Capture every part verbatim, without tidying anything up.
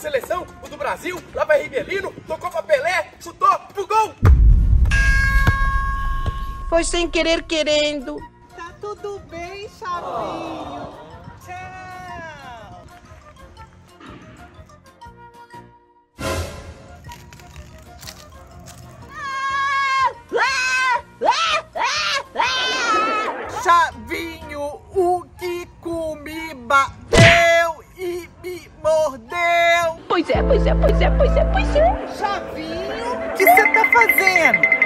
seleção, o do Brasil, lá vai Ribelino, tocou pra Pelé, chutou pro gol! Foi sem querer querendo. Tá tudo bem, Chavinho. Oh. Tchau! Ah, ah, ah, ah. Chavinho, o que comi bateu e me mordeu. Pois é, pois é, pois é, pois é, pois é. Chavinho, o que você tá fazendo?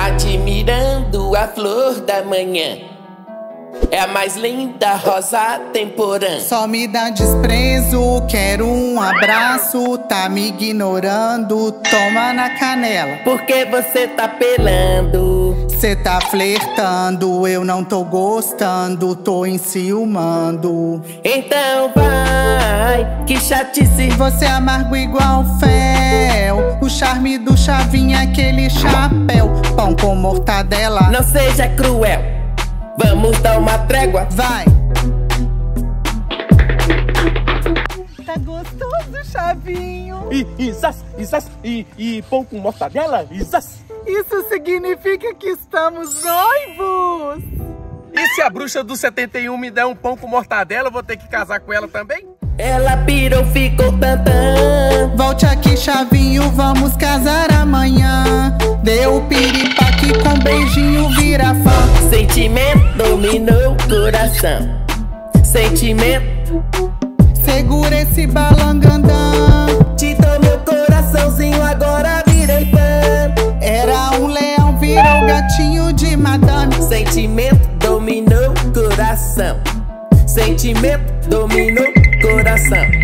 Admirando a flor da manhã, é a mais linda rosa temporã. Só me dá desprezo, quero um abraço, tá me ignorando, toma na canela. Porque você tá pelando, cê tá flertando, eu não tô gostando, tô enciumando. Então vai, que chatice. Você é amargo igual fel, o charme do Chavinho é aquele chapéu, pão com mortadela. Não seja cruel, vamos dar uma trégua, vai. Tá gostoso, Chavinho? E isas, isas, e, e pão com mortadela, isas. Isso significa que estamos noivos! E se a bruxa do setenta e um me der um pão com mortadela, eu vou ter que casar com ela também? Ela pirou, ficou tantã. Volte aqui, Chavinho, vamos casar amanhã. Deu piripaque com beijinho, vira fã. Sentimento dominou o coração. Sentimento. Segura esse balangandã. Te dou meu coraçãozinho, agora virei fã. Era um leão, virou gatinho de Madonna. Sentimento dominou coração. Sentimento dominou coração.